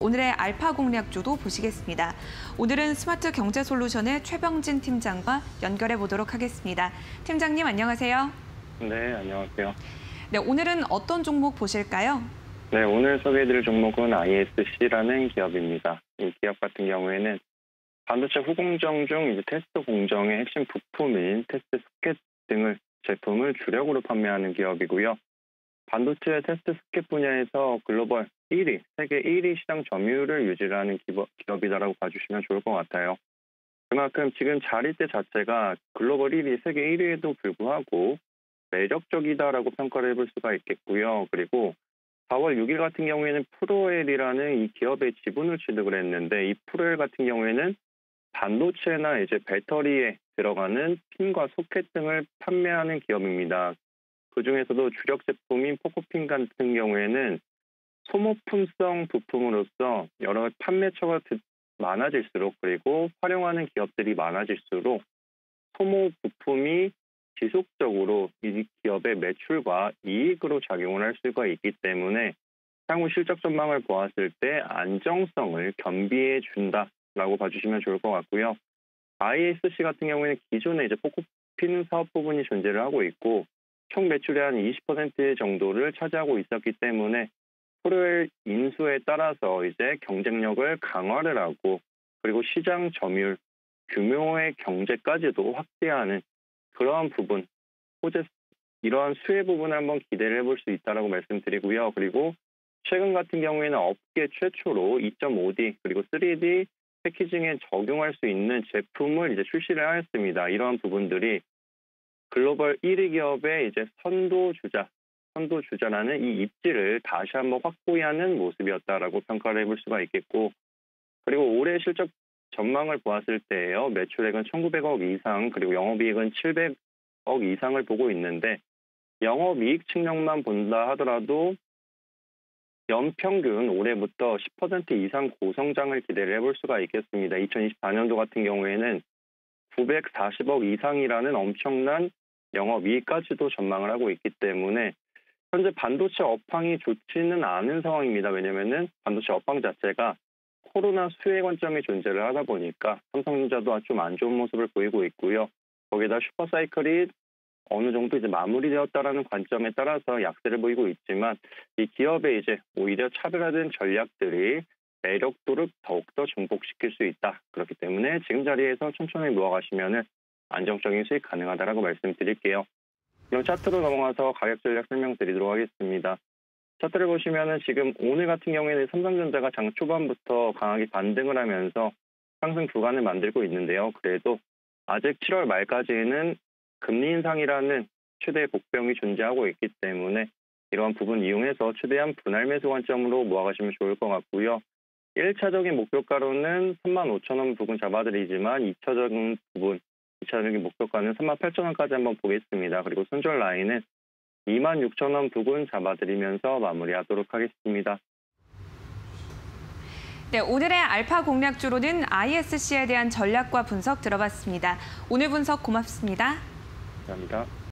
오늘의 알파 공략주도 보시겠습니다. 오늘은 스마트 경제 솔루션의 최병진 팀장과 연결해 보도록 하겠습니다. 팀장님 안녕하세요. 네, 안녕하세요. 네, 오늘은 어떤 종목 보실까요? 네, 오늘 소개해드릴 종목은 ISC라는 기업입니다. 이 기업 같은 경우에는 반도체 후공정 중 이제 테스트 공정의 핵심 부품인 테스트 소켓 등을 제품을 주력으로 판매하는 기업이고요. 반도체 테스트 소켓 분야에서 글로벌 1위, 세계 1위 시장 점유율을 유지하는 기업이다라고 봐주시면 좋을 것 같아요. 그만큼 지금 자릿대 자체가 글로벌 1위, 세계 1위에도 불구하고 매력적이다라고 평가를 해볼 수가 있겠고요. 그리고 4월 6일 같은 경우에는 프로웰이라는 이 기업의 지분을 취득을 했는데 이 프로웰 같은 경우에는 반도체나 이제 배터리에 들어가는 핀과 소켓 등을 판매하는 기업입니다. 그중에서도 주력 제품인 포고핀 같은 경우에는 소모품성 부품으로서 여러 판매처가 많아질수록 그리고 활용하는 기업들이 많아질수록 소모 부품이 지속적으로 이 기업의 매출과 이익으로 작용을 할 수가 있기 때문에 향후 실적 전망을 보았을 때 안정성을 겸비해 준다라고 봐주시면 좋을 것 같고요. ISC 같은 경우에는 기존에 이제 포고핀 사업 부분이 존재를 하고 있고 총 매출의 한 20% 정도를 차지하고 있었기 때문에 프로웰 인수에 따라서 이제 경쟁력을 강화를 하고 그리고 시장 점유율, 규모의 경제까지도 확대하는 그러한 부분, 이러한 수혜 부분을 한번 기대를 해볼 수 있다라고 말씀드리고요. 그리고 최근 같은 경우에는 업계 최초로 2.5D 그리고 3D 패키징에 적용할 수 있는 제품을 이제 출시를 하였습니다. 이러한 부분들이 글로벌 1위 기업의 이제 선도주자라는 이 입지를 다시 한번 확고히 하는 모습이었다라고 평가를 해볼 수가 있겠고, 그리고 올해 실적 전망을 보았을 때에요. 매출액은 1,900억 이상, 그리고 영업이익은 700억 이상을 보고 있는데 영업이익 측면만 본다 하더라도 연평균 올해부터 10% 이상 고성장을 기대를 해볼 수가 있겠습니다. 2024년도 같은 경우에는 940억 이상이라는 엄청난 영업이익까지도 전망을 하고 있기 때문에 현재 반도체 업황이 좋지는 않은 상황입니다. 왜냐하면 반도체 업황 자체가 코로나 수혜 관점이 존재를 하다 보니까 삼성전자도 좀 안 좋은 모습을 보이고 있고요. 거기다 슈퍼사이클이 어느 정도 이제 마무리되었다라는 관점에 따라서 약세를 보이고 있지만 이 기업의 이제 오히려 차별화된 전략들이 매력도를 더욱더 증폭시킬 수 있다. 그렇기 때문에 지금 자리에서 천천히 모아가시면 안정적인 수익 가능하다라고 말씀드릴게요. 그럼 차트로 넘어가서 가격 전략 설명드리도록 하겠습니다. 차트를 보시면 지금 오늘 같은 경우에는 삼성전자가 장 초반부터 강하게 반등을 하면서 상승 구간을 만들고 있는데요. 그래도 아직 7월 말까지는 금리 인상이라는 최대의 복병이 존재하고 있기 때문에 이러한 부분 이용해서 최대한 분할 매수 관점으로 모아가시면 좋을 것 같고요. 1차적인 목표가로는 35,000원 부근 잡아드리지만 2차적인 목표가는 38,000원까지 한번 보겠습니다. 그리고 손절 라인은 26,000원 부근 잡아드리면서 마무리하도록 하겠습니다. 네, 오늘의 알파 공략주로는 ISC에 대한 전략과 분석 들어봤습니다. 오늘 분석 고맙습니다. 감사합니다.